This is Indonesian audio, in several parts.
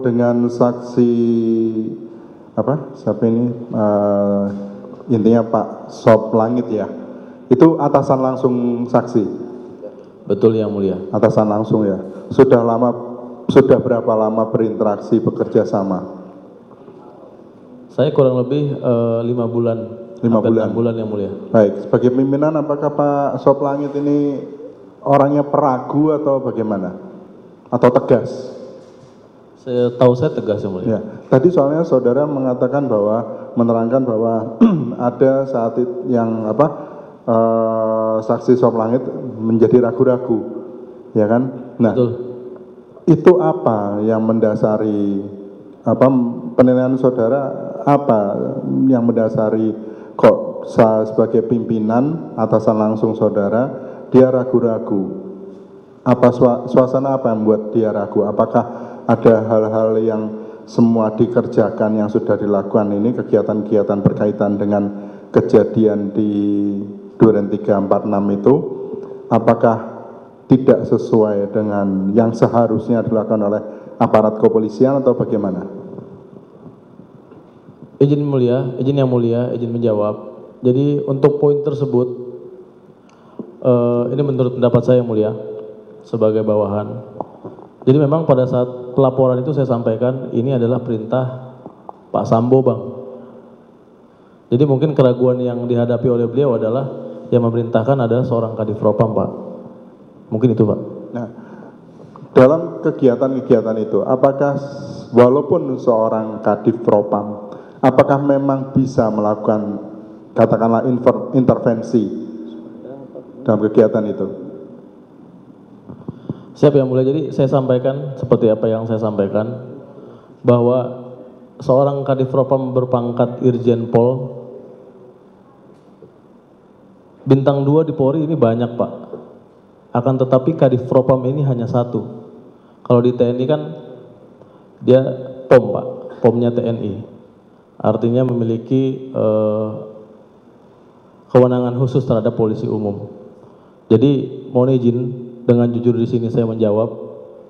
Dengan saksi apa siapa ini intinya Pak Soplangit ya, itu atasan langsung saksi. Betul yang mulia. Atasan langsung ya. Sudah berapa lama berinteraksi bekerja sama? Saya kurang lebih 5 bulan. 5 bulan yang mulia. Baik, sebagai pimpinan apakah Pak Soplangit ini orangnya peragu atau bagaimana? Atau tegas? Setahu saya tegas yang mulia. Ya. Tadi soalnya saudara mengatakan bahwa menerangkan bahwa ada saat yang apa saksi Soplangit menjadi ragu-ragu, ya kan? Nah, betul. Itu apa yang mendasari apa penilaian saudara? Apa yang mendasari kok saya sebagai pimpinan atasan langsung saudara dia ragu-ragu? Apa suasana apa yang membuat dia ragu? Apakah ada hal-hal yang semua dikerjakan yang sudah dilakukan ini kegiatan-kegiatan berkaitan dengan kejadian di Duren 346 itu apakah tidak sesuai dengan yang seharusnya dilakukan oleh aparat kepolisian atau bagaimana? Izin yang mulia, izin menjawab. Jadi untuk poin tersebut, ini menurut pendapat saya yang mulia sebagai bawahan. Jadi memang pada saat pelaporan itu saya sampaikan ini adalah perintah Pak Sambo bang. Jadi mungkin keraguan yang dihadapi oleh beliau adalah yang memerintahkan adalah seorang Kadiv Propam pak. Mungkin itu pak. Nah, dalam kegiatan-kegiatan itu, apakah walaupun seorang Kadiv Propam apakah memang bisa melakukan katakanlah intervensi dalam kegiatan itu? Siap yang mulia. Jadi saya sampaikan seperti apa yang saya sampaikan bahwa seorang Kadiv Propam berpangkat Irjen Pol bintang 2 di Polri ini banyak pak. Akan tetapi Kadiv Propam ini hanya satu. Kalau di TNI kan dia pom pak, pomnya TNI. Artinya memiliki kewenangan khusus terhadap polisi umum. Jadi mohon izin dengan jujur di sini saya menjawab.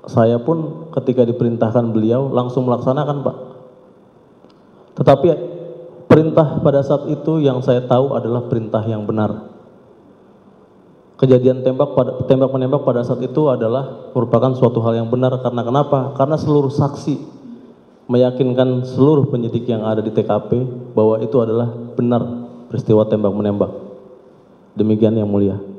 Saya pun ketika diperintahkan beliau langsung melaksanakan pak. Tetapi perintah pada saat itu yang saya tahu adalah perintah yang benar. Kejadian tembak menembak pada saat itu adalah merupakan suatu hal yang benar. Karena kenapa? Karena seluruh saksi meyakinkan seluruh penyidik yang ada di TKP bahwa itu adalah benar peristiwa tembak-menembak. Demikian yang mulia.